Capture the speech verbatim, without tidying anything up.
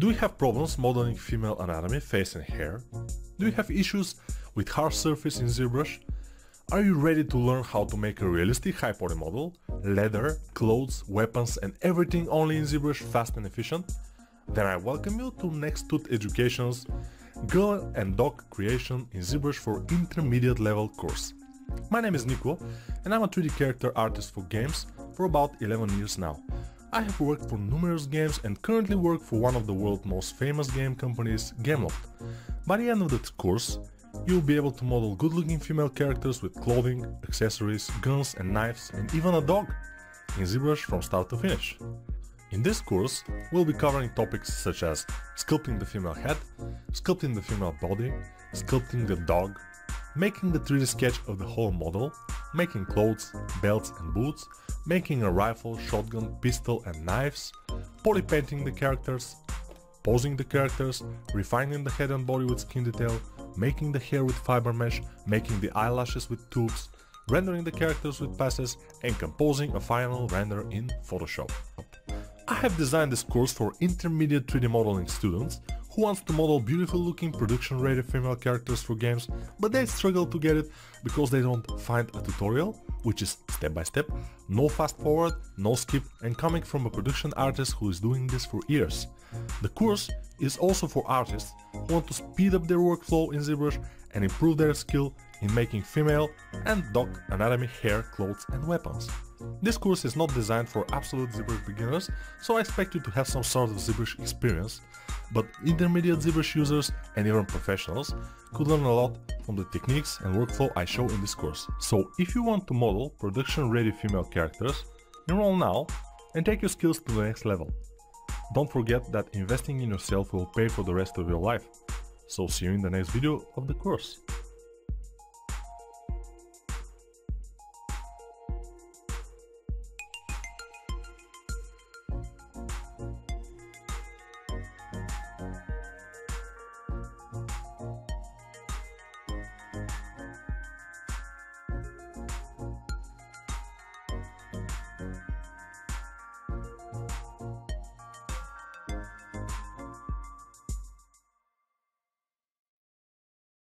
Do you have problems modeling female anatomy, face and hair? Do you have issues with harsh surface in ZBrush? Are you ready to learn how to make a realistic high poly model, leather, clothes, weapons and everything only in ZBrush fast and efficient? Then I welcome you to Nexttut Education's Girl and Dog Creation in ZBrush for Intermediate Level Course. My name is Niko and I'm a three D character artist for games for about eleven years now. I have worked for numerous games and currently work for one of the world's most famous game companies, Gameloft. By the end of the course, you'll be able to model good-looking female characters with clothing, accessories, guns and knives and even a dog in ZBrush from start to finish. In this course, we'll be covering topics such as sculpting the female head, sculpting the female body, sculpting the dog, making the three D sketch of the whole model, making clothes, belts and boots, making a rifle, shotgun, pistol and knives, poly painting the characters, posing the characters, refining the head and body with skin detail, making the hair with fibermesh, making the eyelashes with tubes, rendering the characters with passes and composing a final render in Photoshop. I have designed this course for intermediate three D modeling students who wants to model beautiful looking production-ready female characters for games, but they struggle to get it because they don't find a tutorial, which is step by step, no fast forward, no skip, and coming from a production artist who is doing this for years. The course is also for artists who want to speed up their workflow in ZBrush and improve their skill in making female and dog anatomy, hair, clothes and weapons. This course is not designed for absolute ZBrush beginners, so I expect you to have some sort of ZBrush experience, but intermediate ZBrush users and even professionals could learn a lot from the techniques and workflow I show in this course. So if you want to model production-ready female characters, enroll now and take your skills to the next level. Don't forget that investing in yourself will pay for the rest of your life. So see you in the next video of the course.